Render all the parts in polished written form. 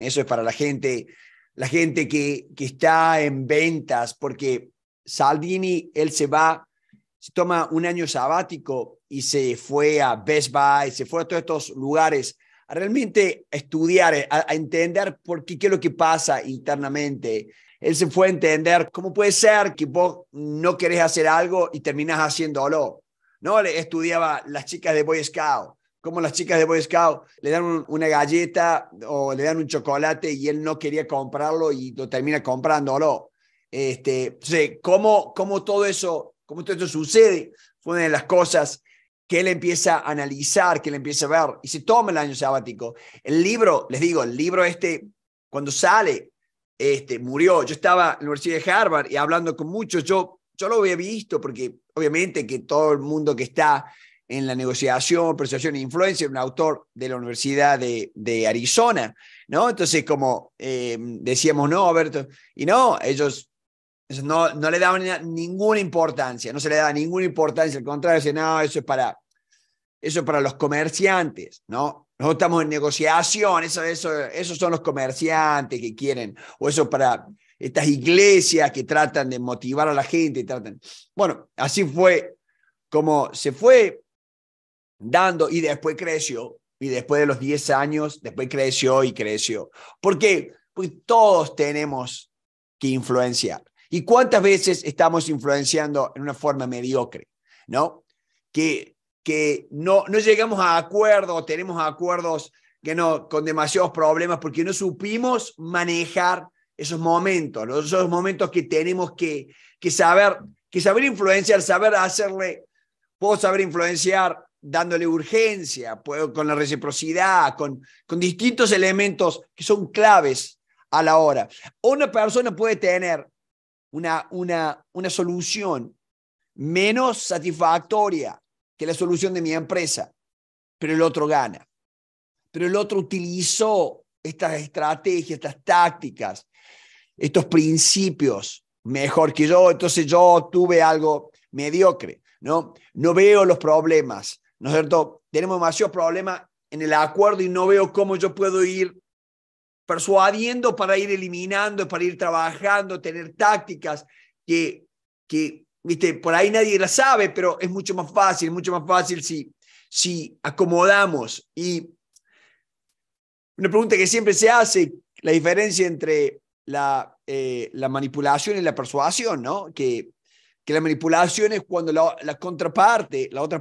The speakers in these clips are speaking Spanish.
Eso es para la gente que está en ventas, porque Cialdini, él se va, se toma un año sabático y se fue a Best Buy, se fue a todos estos lugares a realmente estudiar, a entender por qué, qué es lo que pasa internamente. Él se fue a entender cómo puede ser que vos no querés hacer algo y terminás haciéndolo. No, estudiaba las chicas de Boy Scout, cómo las chicas de Boy Scout le dan una galleta o le dan un chocolate y él no quería comprarlo y lo termina comprándolo. Cómo todo eso sucede fue una de las cosas que él empieza a analizar, que él empieza a ver y se toma el año sabático. El libro, les digo, el libro cuando sale, murió. Yo estaba en la Universidad de Harvard y hablando con muchos, yo lo había visto porque obviamente que todo el mundo que está en la negociación, persuasión e influencia, un autor de la Universidad de Arizona, ¿no? Entonces, como decíamos, no, Alberto, y no, ellos no le daban ninguna importancia, no se le daba ninguna importancia, al contrario, decían, no, eso es para los comerciantes, ¿no? Nosotros estamos en negociación, esos son los comerciantes que quieren, o eso para estas iglesias que tratan de motivar a la gente, Bueno, así fue como se fue dando y después creció, y después de los 10 años, después creció y creció. ¿Por qué? Porque todos tenemos que influenciar. ¿Y cuántas veces estamos influenciando en una forma mediocre? ¿No? Que no llegamos a acuerdos, tenemos acuerdos con demasiados problemas porque no supimos manejar esos momentos que tenemos que saber influenciar, puedo saber influenciar dándole urgencia, con la reciprocidad, con distintos elementos que son claves a la hora. Una persona puede tener una solución menos satisfactoria que la solución de mi empresa, pero el otro gana. Pero el otro utilizó estas estrategias, estas tácticas, estos principios mejor que yo, entonces yo obtuve algo mediocre, ¿no? No veo los problemas, ¿no es cierto? Tenemos demasiados problemas en el acuerdo y no veo cómo yo puedo ir persuadiendo para ir eliminando, para ir trabajando, tener tácticas que ¿viste? Por ahí nadie la sabe, pero es mucho más fácil si acomodamos. Y una pregunta que siempre se hace, la diferencia entre la manipulación y la persuasión, ¿no? Que la manipulación es cuando la otra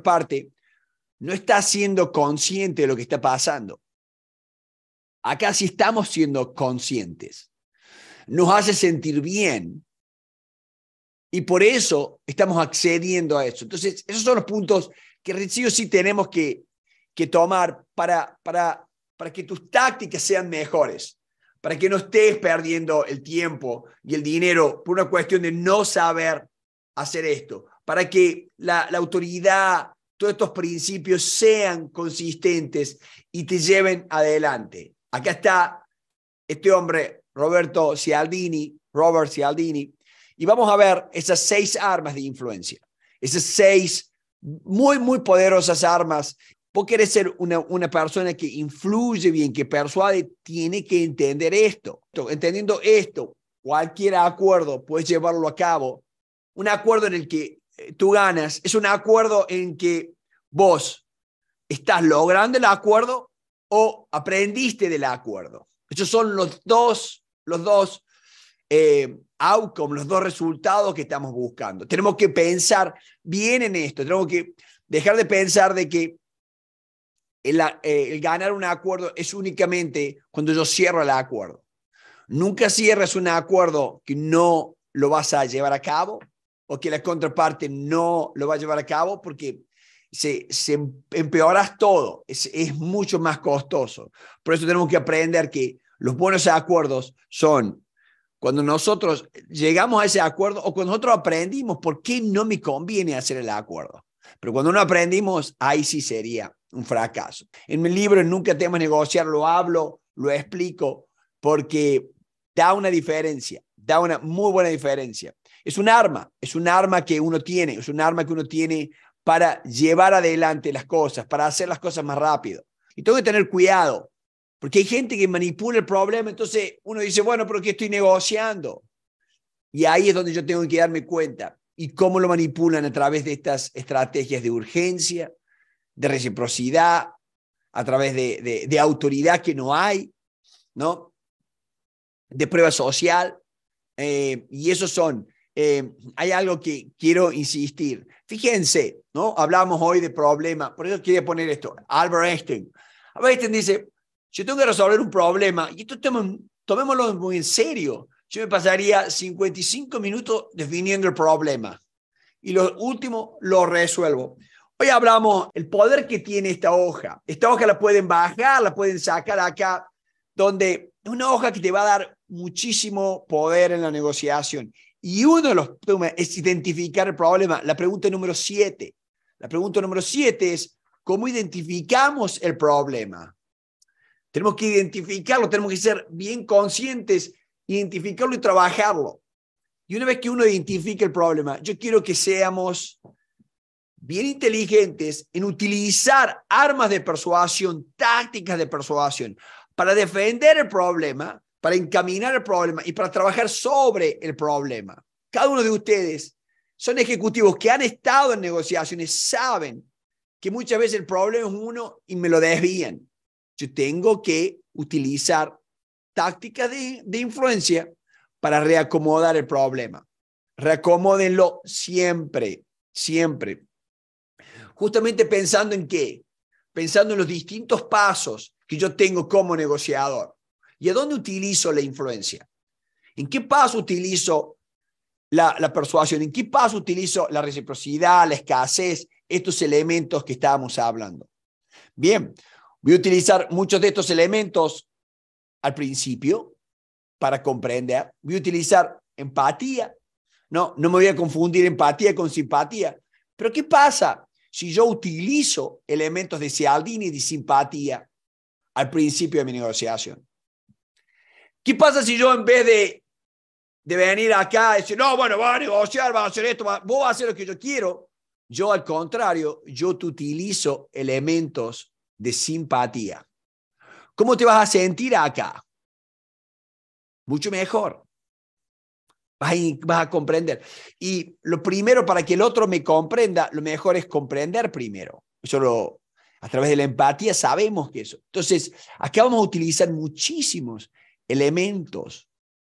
parte, no está siendo consciente de lo que está pasando. Acá sí estamos siendo conscientes. Nos hace sentir bien. Y por eso estamos accediendo a eso. Entonces, esos son los puntos que sí o sí tenemos que tomar para que tus tácticas sean mejores. Para que no estés perdiendo el tiempo y el dinero por una cuestión de no saber hacer esto, para que la autoridad, todos estos principios sean consistentes y te lleven adelante. Acá está este hombre, Robert Cialdini, y vamos a ver esas 6 armas de influencia, esas 6 muy, muy poderosas armas. Vos querés ser una persona que influye bien, que persuade, tiene que entender esto. Entendiendo esto, cualquier acuerdo puedes llevarlo a cabo. Un acuerdo en el que tú ganas es un acuerdo en que vos estás logrando el acuerdo o aprendiste del acuerdo. Esos son los dos outcomes, los dos resultados que estamos buscando. Tenemos que pensar bien en esto. Tenemos que dejar de pensar de que el ganar un acuerdo es únicamente cuando yo cierro el acuerdo. Nunca cierres un acuerdo que no lo vas a llevar a cabo o que la contraparte no lo va a llevar a cabo porque se empeoras todo. Es mucho más costoso. Por eso tenemos que aprender que los buenos acuerdos son cuando nosotros llegamos a ese acuerdo o cuando nosotros aprendimos por qué no me conviene hacer el acuerdo. Pero cuando no aprendimos, ahí sí sería un fracaso. En mi libro, Nunca temas negociar, lo hablo, lo explico, porque da una muy buena diferencia. Es un arma que uno tiene para llevar adelante las cosas, para hacer las cosas más rápido. Y tengo que tener cuidado Porque hay gente que manipula el problema, entonces uno dice, bueno, pero ¿qué estoy negociando? Y ahí es donde yo tengo que darme cuenta. ¿Y cómo lo manipulan a través de estas estrategias de urgencia, de reciprocidad, a través de autoridad que no hay, ¿no? De prueba social? Y esos son... hay algo que quiero insistir. Fíjense, ¿no? Hablamos hoy de problemas. Por eso quería poner esto. Albert Einstein. Albert Einstein dice, yo tengo que resolver un problema, y esto tomémoslo muy en serio. Yo me pasaría 55 minutos definiendo el problema. Y lo último lo resuelvo. Hoy hablamos el poder que tiene esta hoja. Esta hoja la pueden bajar, la pueden sacar acá, donde es una hoja que te va a dar muchísimo poder en la negociación. Y uno de los temas es identificar el problema. La pregunta número 7. La pregunta número 7 es, ¿cómo identificamos el problema? Tenemos que identificarlo, tenemos que ser bien conscientes, identificarlo y trabajarlo. Y una vez que uno identifica el problema, yo quiero que seamos bien inteligentes en utilizar armas de persuasión, tácticas de persuasión, para defender el problema, para encaminar el problema y para trabajar sobre el problema. Cada uno de ustedes son ejecutivos que han estado en negociaciones, saben que muchas veces el problema es uno y me lo desvían. Yo tengo que utilizar tácticas de influencia para reacomodar el problema. Reacomódenlo siempre, siempre. Justamente pensando en qué, pensando en los distintos pasos que yo tengo como negociador. ¿Y a dónde utilizo la influencia? ¿En qué paso utilizo la persuasión? ¿En qué paso utilizo la reciprocidad, la escasez, estos elementos que estábamos hablando? Bien, voy a utilizar muchos de estos elementos al principio para comprender. Voy a utilizar empatía. No me voy a confundir empatía con simpatía. Pero ¿qué pasa si yo utilizo elementos de Cialdini y de simpatía al principio de mi negociación? ¿Qué pasa si yo en vez de venir acá y decir, no, bueno, vas a negociar, vas a hacer esto, vos vas a hacer lo que yo quiero? Yo, al contrario, yo te utilizo elementos de simpatía. ¿Cómo te vas a sentir acá? Mucho mejor. Vas a comprender. Y lo primero, para que el otro me comprenda, lo mejor es comprender primero. A través de la empatía sabemos que eso. Entonces, acá vamos a utilizar muchísimos elementos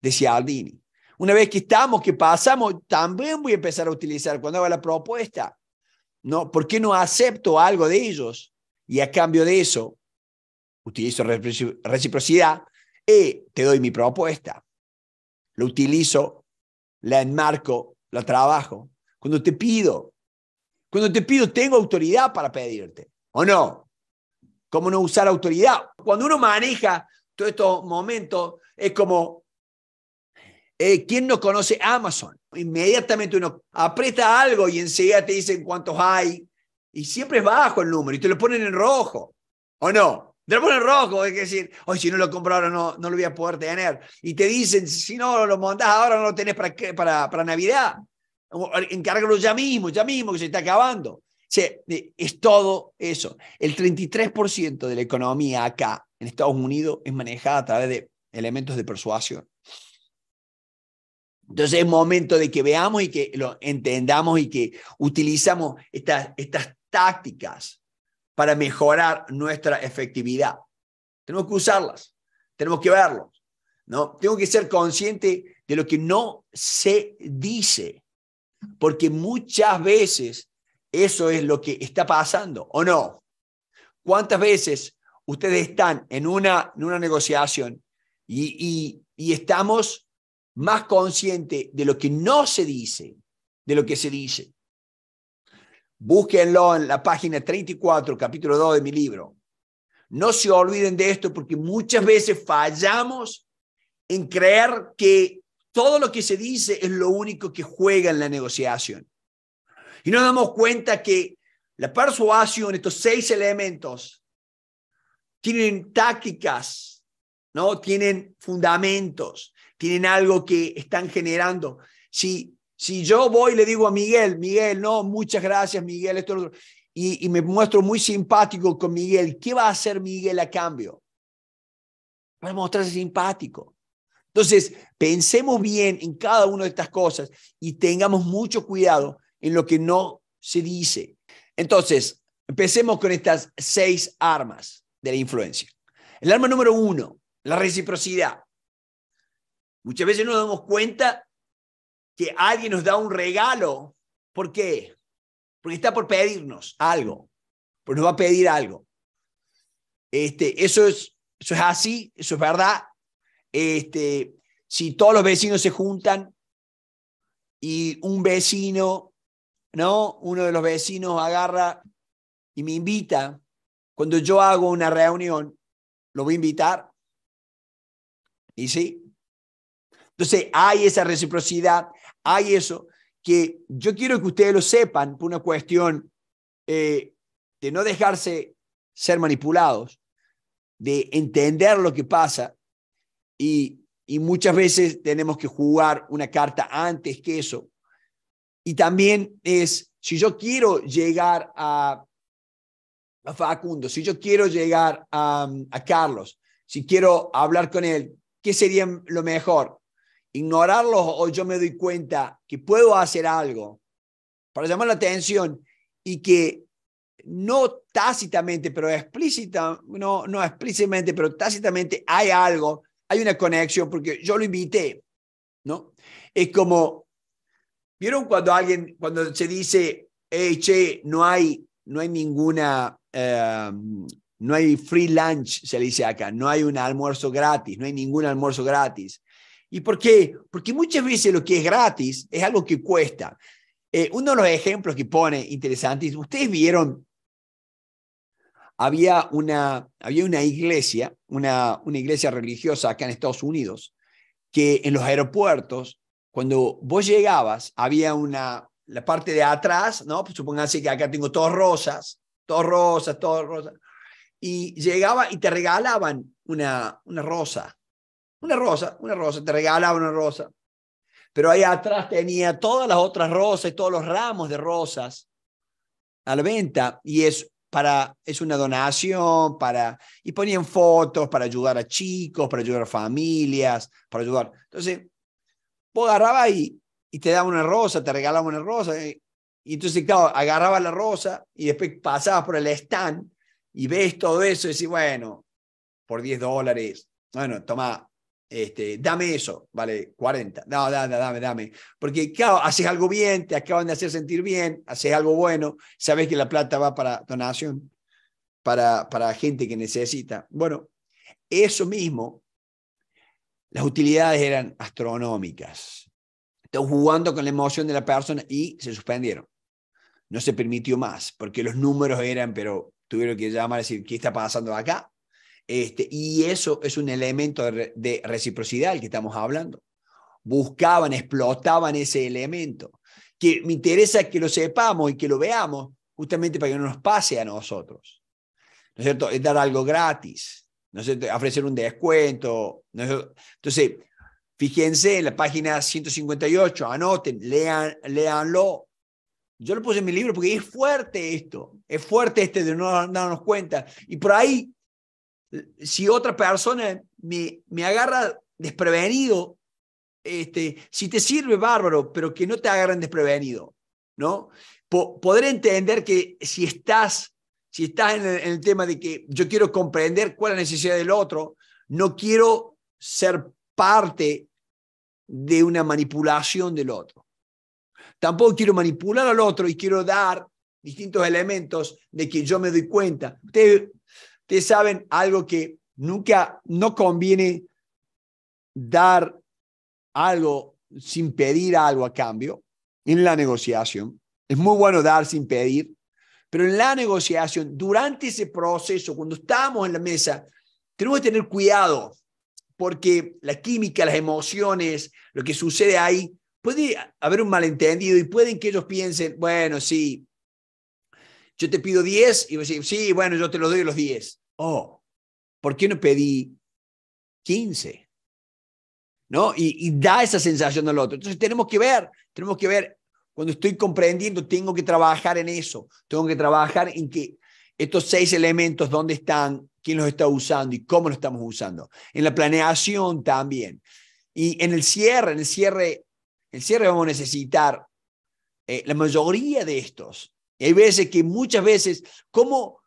de Cialdini. Una vez que estamos, que pasamos, también voy a empezar a utilizar cuando haga la propuesta. ¿No? ¿Por qué no acepto algo de ellos? Y a cambio de eso, utilizo reciprocidad y te doy mi propuesta. Lo utilizo, la enmarco, la trabajo. Cuando te pido, tengo autoridad para pedirte. ¿O no? ¿Cómo no usar autoridad? Cuando uno maneja estos momentos, es como ¿quién no conoce Amazon? Inmediatamente uno aprieta algo y enseguida te dicen cuántos hay, y siempre es bajo el número y te lo ponen en rojo, ¿o no? Te lo ponen en rojo, es decir, hoy si no lo compro ahora no lo voy a poder tener, y te dicen, si no lo montás ahora no lo tenés para Navidad, encárgalo ya mismo que se está acabando. O sea, es todo eso. El 33% de la economía acá en Estados Unidos es manejada a través de elementos de persuasión. Entonces es momento de que veamos y que lo entendamos y que utilizamos estas tácticas para mejorar nuestra efectividad. Tenemos que usarlas, tenemos que verlos, ¿no? Tengo que ser consciente de lo que no se dice, porque muchas veces eso es lo que está pasando, ¿o no? ¿Cuántas veces ustedes están en una negociación y estamos más conscientes de lo que no se dice, de lo que se dice? Búsquenlo en la página 34, capítulo 2 de mi libro. No se olviden de esto, porque muchas veces fallamos en creer que todo lo que se dice es lo único que juega en la negociación. Y nos damos cuenta que la persuasión, estos 6 elementos, tienen tácticas, ¿no? Tienen fundamentos, tienen algo que están generando. Si yo voy y le digo a Miguel, no, muchas gracias, Miguel, esto, lo otro, y me muestro muy simpático con Miguel, ¿qué va a hacer Miguel a cambio? para mostrarse simpático. Entonces, pensemos bien en cada una de estas cosas y tengamos mucho cuidado en lo que no se dice. Entonces, empecemos con estas 6 armas de la influencia. El arma número 1, la reciprocidad. Muchas veces nos damos cuenta que alguien nos da un regalo. ¿Por qué? Porque está por pedirnos algo. Porque nos va a pedir algo. Eso es así, eso es verdad. Si todos los vecinos se juntan y un vecino, ¿no? Uno de los vecinos agarra y me invita, cuando yo hago una reunión, lo voy a invitar. ¿Y sí? Entonces hay esa reciprocidad, hay eso, que yo quiero que ustedes lo sepan por una cuestión de no dejarse ser manipulados, de entender lo que pasa. Y muchas veces tenemos que jugar una carta antes que eso. Y también es, si yo quiero llegar a Facundo, si yo quiero llegar a Carlos, si quiero hablar con él, ¿qué sería lo mejor? ¿Ignorarlo o yo me doy cuenta que puedo hacer algo para llamar la atención y que no tácitamente, pero explícitamente, pero tácitamente hay algo? Hay una conexión porque yo lo invité, ¿no? Es como, ¿vieron cuando se dice, hey, che, no hay free lunch, se le dice acá, no hay un almuerzo gratis, no hay ningún almuerzo gratis? ¿Y por qué? Porque muchas veces lo que es gratis es algo que cuesta. Uno de los ejemplos que pone interesantes, ustedes vieron, había una iglesia, una iglesia religiosa acá en Estados Unidos, que en los aeropuertos, cuando vos llegabas, había la parte de atrás, ¿no? Pues supónganse que acá tengo todas rosas, y llegaba y te regalaban una rosa, pero ahí atrás tenía todas las otras rosas y todos los ramos de rosas a la venta, y es una donación, y ponían fotos para ayudar a chicos, para ayudar a familias, para ayudar. Entonces, vos agarrabas y te daban una rosa, te regalaban una rosa, y entonces, claro, agarrabas la rosa y después pasabas por el stand y ves todo eso y decís, bueno, por $10, bueno, toma, dame eso, vale, 40, no, dame, porque claro, haces algo bien, te acaban de hacer sentir bien, haces algo bueno, sabes que la plata va para donación, para gente que necesita. Bueno, eso mismo, las utilidades eran astronómicas. Están jugando con la emoción de la persona y se suspendieron. No se permitió más, porque los números eran, pero tuvieron que llamar a decir, ¿qué está pasando acá? Y eso es un elemento de reciprocidad del que estamos hablando. Buscaban, explotaban ese elemento. Que me interesa que lo sepamos y que lo veamos justamente para que no nos pase a nosotros. ¿No es cierto? Es dar algo gratis. ¿No es cierto? Ofrecer un descuento. ¿No es cierto? Entonces, fíjense en la página 158, anoten, léanlo. Yo lo puse en mi libro porque es fuerte esto. Es fuerte de no darnos cuenta. Y por ahí, si otra persona me agarra desprevenido, si te sirve, bárbaro, pero que no te agarren desprevenido, ¿no? Poder entender que si estás en el tema de que yo quiero comprender cuál es la necesidad del otro, no quiero ser parte de una manipulación del otro. Tampoco quiero manipular al otro y quiero dar distintos elementos de que yo me doy cuenta. Ustedes saben algo que no conviene dar algo sin pedir algo a cambio en la negociación. Es muy bueno dar sin pedir, pero en la negociación, durante ese proceso, cuando estamos en la mesa, tenemos que tener cuidado porque la química, las emociones, lo que sucede ahí, puede haber un malentendido y pueden que ellos piensen, bueno, sí, yo te pido 10 y voy a decir, sí, bueno, yo te los doy los 10. Oh, ¿por qué no pedí 15? ¿No? Y da esa sensación al otro. Entonces tenemos que ver, cuando estoy comprendiendo, tengo que trabajar en eso, tengo que trabajar en que estos 6 elementos, ¿dónde están? quién los está usando y cómo los estamos usando. En la planeación también. Y en el cierre vamos a necesitar la mayoría de estos. Y hay veces que muchas veces, ¿cómo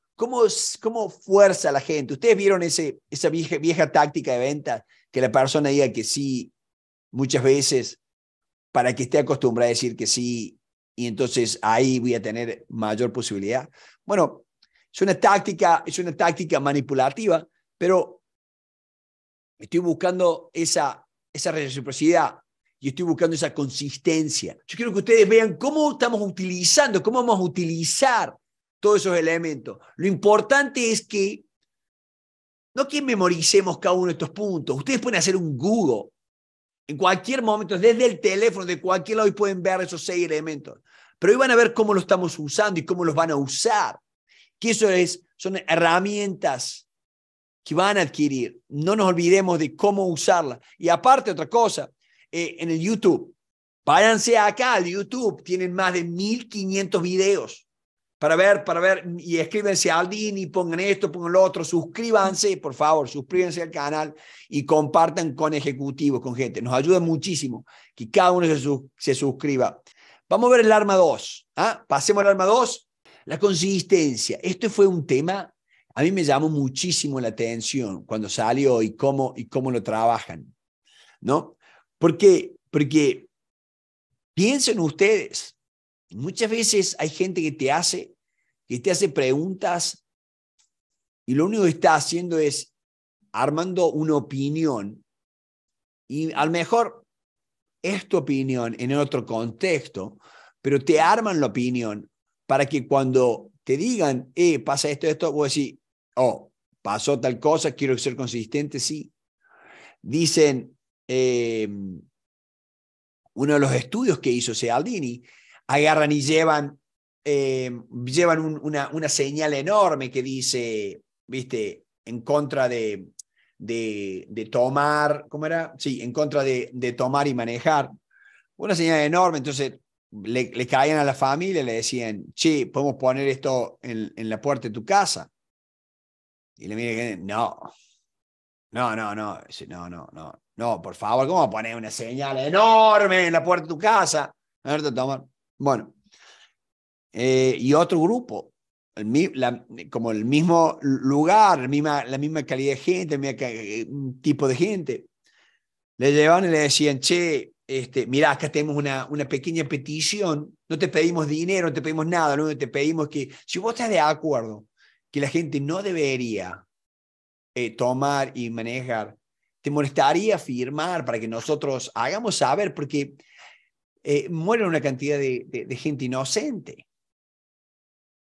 fuerza a la gente? Ustedes vieron esa vieja táctica de venta, que la persona diga que sí muchas veces para que esté acostumbrada a decir que sí, y entonces ahí voy a tener mayor posibilidad. Bueno, es una táctica manipulativa, pero estoy buscando esa reciprocidad y estoy buscando esa consistencia. Yo quiero que ustedes vean cómo vamos a utilizar todos esos elementos. Lo importante es que no que memoricemos cada uno de estos puntos. Ustedes pueden hacer un Google en cualquier momento, desde el teléfono, de cualquier lado, y pueden ver esos 6 elementos. Pero hoy van a ver cómo los estamos usando y cómo los van a usar. Que eso son herramientas que van a adquirir. No nos olvidemos de cómo usarlas. Y aparte, otra cosa, en el YouTube, váyanse acá al YouTube, tienen más de 1.500 videos para ver, y escríbanse a Cialdini, pongan esto, pongan lo otro, suscríbanse, por favor, suscríbanse al canal y compartan con ejecutivos, con gente. Nos ayuda muchísimo que cada uno se suscriba. Vamos a ver el arma 2. ¿Ah? Pasemos al arma 2. La consistencia. Este fue un tema, a mí me llamó muchísimo la atención cuando salió y cómo lo trabajan, ¿no? Porque piensen ustedes, muchas veces hay gente que te hace preguntas y lo único que está haciendo es armando una opinión, y a lo mejor es tu opinión en otro contexto, pero te arman la opinión para que cuando te digan, pasa esto, vos decís, oh, pasó tal cosa, quiero ser consistente, sí. Dicen, uno de los estudios que hizo Cialdini, agarran y llevan una señal enorme que dice, viste, en contra de tomar, ¿cómo era? Sí, en contra de tomar y manejar. Una señal enorme, entonces le caían a la familia y le decían, che, ¿podemos poner esto en la puerta de tu casa? Y le miran, no, por favor, ¿cómo poner una señal enorme en la puerta de tu casa? A ver, tomar. Bueno, y otro grupo, como el mismo lugar, la misma calidad de gente, el mismo tipo de gente, le llevaban y le decían, che, mirá, acá tenemos una pequeña petición, no te pedimos dinero, no te pedimos nada, no te pedimos que, si vos estás de acuerdo que la gente no debería tomar y manejar, te molestaría firmar para que nosotros hagamos saber, porque mueren una cantidad de gente inocente.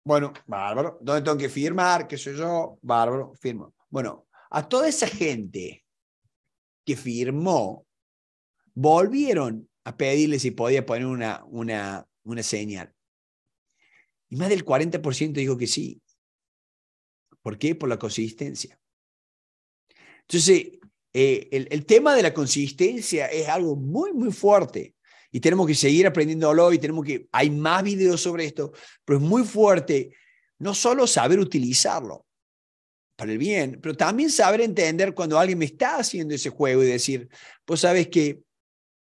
Bueno, bárbaro. ¿Dónde tengo que firmar? ¿Qué sé yo? Bárbaro, firmo. Bueno, a toda esa gente que firmó, volvieron a pedirle si podía poner una señal. Y más del 40% dijo que sí. ¿Por qué? Por la consistencia. Entonces, el tema de la consistencia es algo muy, muy fuerte. Y tenemos que seguir aprendiéndolo, y hay más videos sobre esto, pero es muy fuerte no solo saber utilizarlo para el bien, pero también saber entender cuando alguien me está haciendo ese juego y decir, pues sabes que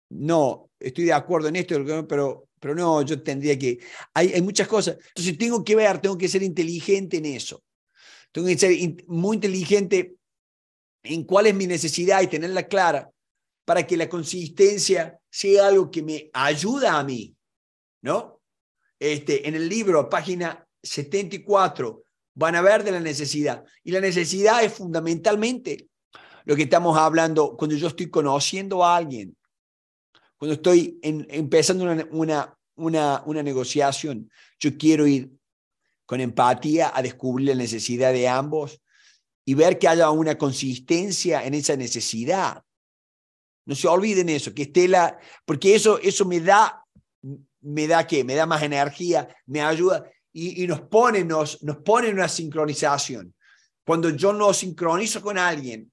no, estoy de acuerdo en esto, pero no, yo tendría que... Hay muchas cosas. Entonces tengo que ser inteligente en eso. Tengo que ser muy inteligente en cuál es mi necesidad y tenerla clara, para que la consistencia sea algo que me ayuda a mí, ¿no? En el libro, página 74, van a ver de la necesidad. Y la necesidad es fundamentalmente lo que estamos hablando cuando yo estoy conociendo a alguien, cuando estoy empezando una negociación. Yo quiero ir con empatía a descubrir la necesidad de ambos y ver que haya una consistencia en esa necesidad. No se olviden eso, que esté porque eso me da ¿qué? Me da más energía, me ayuda y nos pone en una sincronización. Cuando yo no sincronizo con alguien,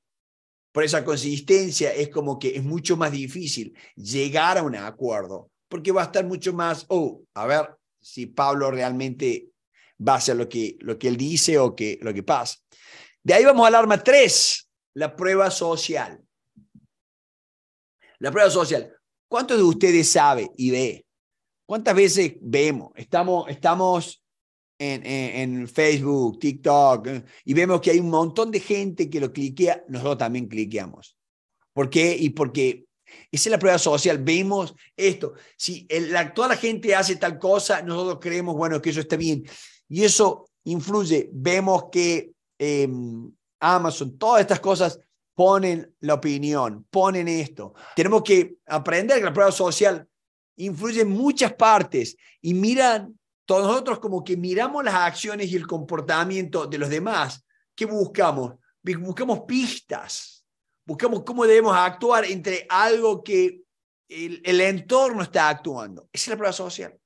por esa consistencia es como que es mucho más difícil llegar a un acuerdo, porque va a estar mucho más, a ver si Pablo realmente va a hacer lo que él dice o lo que pasa. De ahí vamos al arma 3, la prueba social. La prueba social. ¿Cuántos de ustedes sabe y ve? ¿Cuántas veces vemos? Estamos en Facebook, TikTok, y vemos que hay un montón de gente que lo cliquea. Nosotros también cliqueamos. ¿Por qué? Y porque esa es la prueba social. Vemos esto. Si toda la gente hace tal cosa, nosotros creemos, bueno, que eso está bien. Y eso influye. Vemos que Amazon, todas estas cosas ponen la opinión, ponen esto. Tenemos que aprender que la prueba social influye en muchas partes y miran, todos nosotros como que miramos las acciones y el comportamiento de los demás. ¿Qué buscamos? Buscamos pistas, buscamos cómo debemos actuar entre algo que el entorno está actuando. Esa es la prueba social.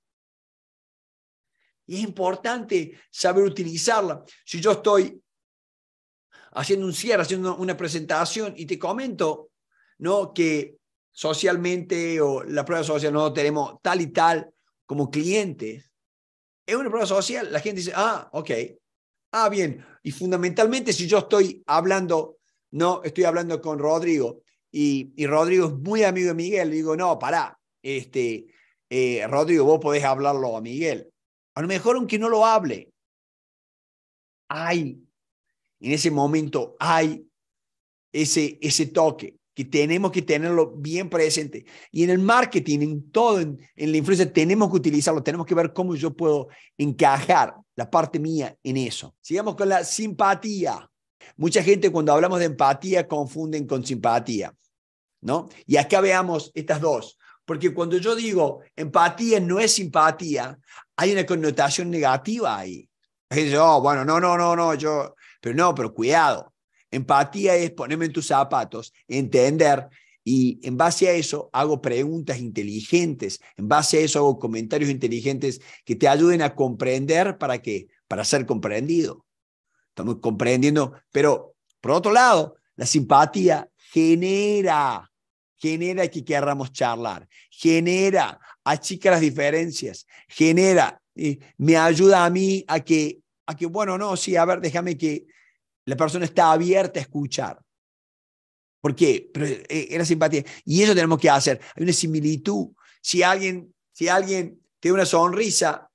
Y es importante saber utilizarla. Si yo estoy haciendo un cierre, haciendo una presentación y te comento, ¿no?, que socialmente o la prueba social no tenemos tal y tal como clientes, es una prueba social. La gente dice, ah, ok, ah, bien. Y fundamentalmente si yo estoy hablando, no, estoy hablando con Rodrigo y Rodrigo es muy amigo de Miguel, le digo, no, pará, Rodrigo, vos podés hablarlo a Miguel. A lo mejor aunque no lo hable, hay... En ese momento hay ese toque que tenemos que tenerlo bien presente. Y en el marketing, en todo, en la influencia, tenemos que utilizarlo. Tenemos que ver cómo yo puedo encajar la parte mía en eso. Sigamos con la simpatía. Mucha gente cuando hablamos de empatía confunden con simpatía, ¿no? Y acá veamos estas dos. Porque cuando yo digo empatía no es simpatía, hay una connotación negativa ahí. La gente dice, oh, bueno, no, yo... Pero no, pero cuidado. Empatía es ponerme en tus zapatos, entender, y en base a eso hago preguntas inteligentes, en base a eso hago comentarios inteligentes que te ayuden a comprender, ¿para qué? Para ser comprendido. Estamos comprendiendo, pero por otro lado, la simpatía genera que queramos charlar, genera, achica las diferencias, genera, me ayuda a mí a que, bueno, no, sí, a ver, déjame que la persona está abierta a escuchar. ¿Por qué? Pero era simpatía. Y eso tenemos que hacer. Hay una similitud. Si alguien tiene una sonrisa,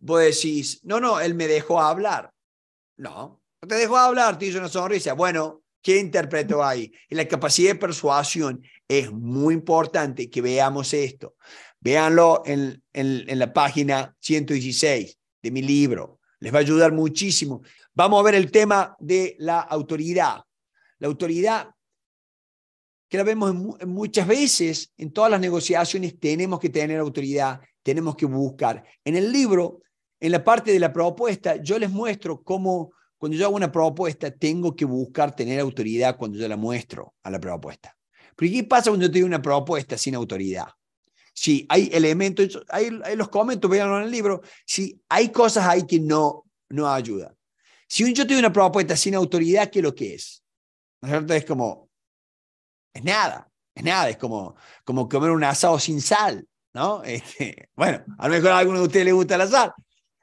vos decís, no, él me dejó hablar. No te dejó hablar, te hizo una sonrisa. Bueno, ¿qué interpretó ahí? Y la capacidad de persuasión es muy importante que veamos esto. Véanlo en la página 116 de mi libro. Les va a ayudar muchísimo. Vamos a ver el tema de la autoridad. La autoridad, que la vemos muchas veces, en todas las negociaciones tenemos que tener autoridad, tenemos que buscar. En el libro, en la parte de la propuesta, yo les muestro cómo, cuando yo hago una propuesta, tengo que buscar tener autoridad cuando yo la muestro a la propuesta. Pero ¿qué pasa cuando yo tengo una propuesta sin autoridad? Sí, hay elementos, hay los comentos, véanlo en el libro. Sí, hay cosas ahí que no ayudan. Si yo tengo una propuesta sin autoridad, ¿qué es lo que es? ¿No es cierto? Es como, es nada, es como comer un asado sin sal, ¿no? Bueno, a lo mejor a alguno de ustedes les gusta la sal.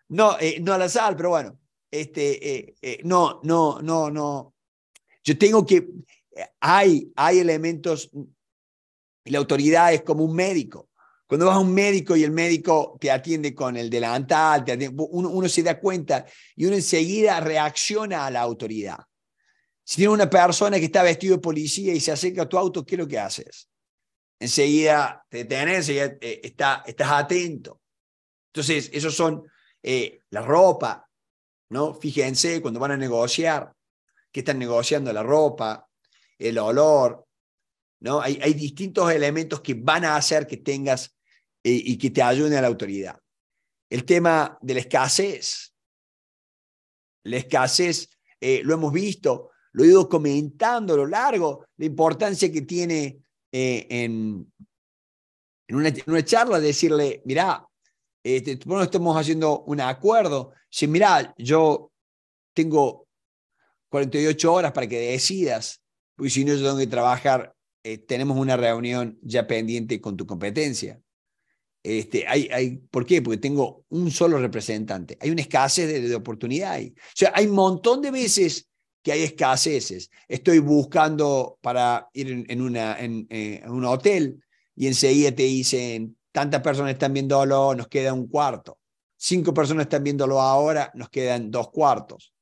No la sal, pero bueno, no. Yo tengo que, hay elementos, y la autoridad es como un médico. Cuando vas a un médico y el médico te atiende con el delantal, uno se da cuenta y uno enseguida reacciona a la autoridad. Si tiene una persona que está vestido de policía y se acerca a tu auto, ¿qué es lo que haces? Enseguida te detenés, estás atento. Entonces, esos son la ropa, ¿no? Fíjense cuando van a negociar, ¿qué están negociando? La ropa, el olor, ¿no? Hay distintos elementos que van a hacer que tengas y que te ayuden a la autoridad. El tema de la escasez. La escasez, lo hemos visto, lo he ido comentando a lo largo, la importancia que tiene en una charla decirle, mirá, bueno, estamos haciendo un acuerdo, si mirá, yo tengo 48 horas para que decidas, porque si no yo tengo que trabajar, tenemos una reunión ya pendiente con tu competencia. ¿Por qué? Porque tengo un solo representante. Hay una escasez de oportunidad ahí. O sea, hay un montón de veces que hay escaseces. Estoy buscando para ir en un hotel y enseguida te dicen, tantas personas están viéndolo, nos queda un cuarto. 5 personas están viéndolo ahora, nos quedan 2 cuartos.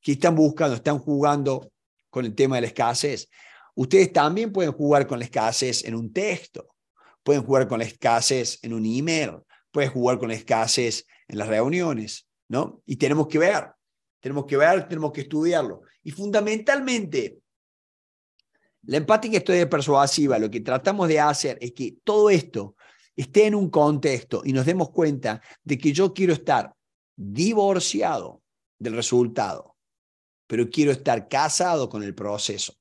¿Qué están buscando? Están jugando con el tema de la escasez. Ustedes también pueden jugar con la escasez en un texto, pueden jugar con la escasez en un email, pueden jugar con la escasez en las reuniones, ¿no? Y tenemos que estudiarlo. Y fundamentalmente, la empática estudia persuasiva, lo que tratamos de hacer es que todo esto esté en un contexto y nos demos cuenta de que yo quiero estar divorciado del resultado, pero quiero estar casado con el proceso.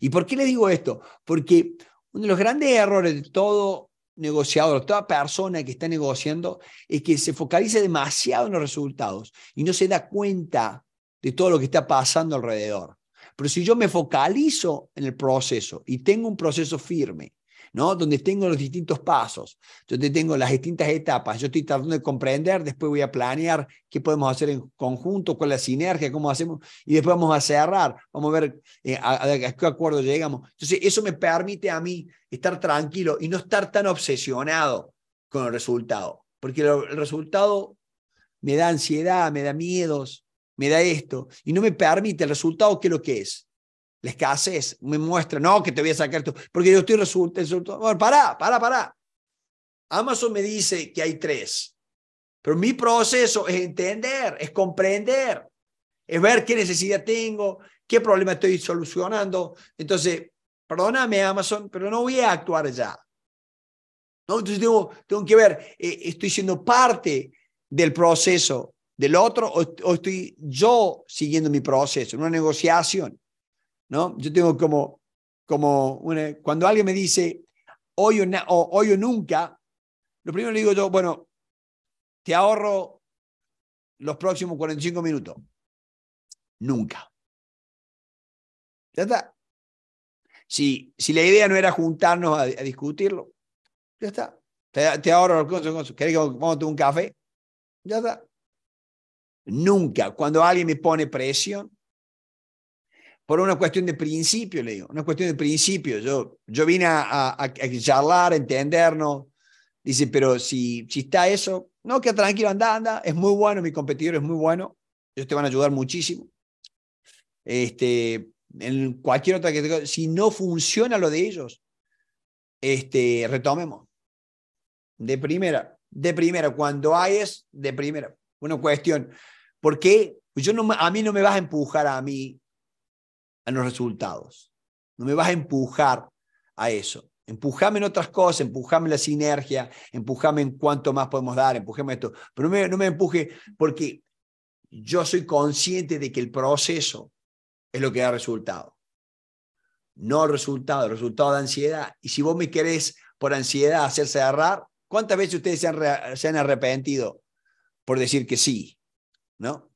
¿Y por qué les digo esto? Porque uno de los grandes errores de todo negociador, toda persona que está negociando, es que se focaliza demasiado en los resultados y no se da cuenta de todo lo que está pasando alrededor. Pero si yo me focalizo en el proceso y tengo un proceso firme, ¿no? Donde tengo los distintos pasos, donde tengo las distintas etapas, yo estoy tratando de comprender, después voy a planear qué podemos hacer en conjunto, cuál es la sinergia, cómo hacemos, y después vamos a cerrar, vamos a ver a qué acuerdo llegamos. Entonces eso me permite a mí estar tranquilo y no estar tan obsesionado con el resultado, porque el resultado me da ansiedad, me da miedos, me da esto, y no me permite el resultado que lo que es. La escasez me muestra, no, que te voy a sacar esto, porque yo estoy resultado. Bueno, pará. Amazon me dice que hay 3, pero mi proceso es entender, es comprender, es ver qué necesidad tengo, qué problema estoy solucionando. Entonces, perdóname Amazon, pero no voy a actuar ya. ¿No? Entonces tengo que ver, estoy siendo parte del proceso del otro o estoy yo siguiendo mi proceso, en una negociación. ¿No? Yo tengo como cuando alguien me dice hoy o nunca, lo primero le digo yo, bueno, te ahorro los próximos 45 minutos. Nunca. Ya está. Si la idea no era juntarnos a discutirlo, ya está. Te ahorro los consejos. ¿Querés que vamos a tomar un café? Ya está. Nunca. Cuando alguien me pone presión, por una cuestión de principio, le digo, una cuestión de principio. Yo vine a charlar, a entendernos. Dice, pero si está eso, no, queda tranquilo, anda. Es muy bueno, mi competidor es muy bueno. Ellos te van a ayudar muchísimo. En cualquier otra que si no funciona lo de ellos, retomemos. De primera. Cuando hay es de primera. Una cuestión. ¿Por qué? Pues a mí no me vas a empujar a mí a los resultados. No me vas a empujar a eso. Empujame en otras cosas, empujame la sinergia, empujame en cuánto más podemos dar, empujame esto. Pero no me empuje porque yo soy consciente de que el proceso es lo que da resultado. No el resultado da ansiedad. Y si vos me querés por ansiedad hacerse agarrar, ¿cuántas veces ustedes se han arrepentido por decir que sí? ¿No?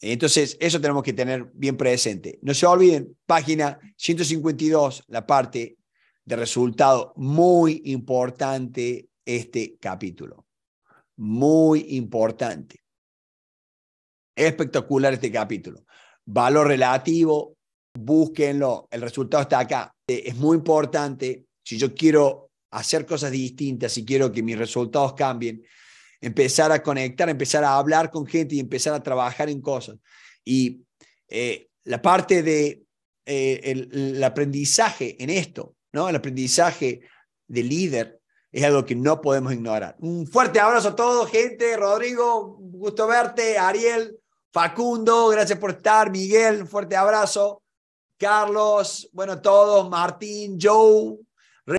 Entonces, eso tenemos que tener bien presente. No se olviden, página 152, la parte de resultado, muy importante este capítulo. Muy importante. Espectacular este capítulo. Valor relativo, búsquenlo. El resultado está acá. Es muy importante, si yo quiero hacer cosas distintas, si quiero que mis resultados cambien, empezar a conectar, empezar a hablar con gente y empezar a trabajar en cosas. Y la parte de el aprendizaje en esto, ¿no? El aprendizaje de líder es algo que no podemos ignorar. Un fuerte abrazo a todos, gente. Rodrigo, gusto verte. Ariel, Facundo, gracias por estar. Miguel, un fuerte abrazo. Carlos, bueno, todos. Martín, Joe.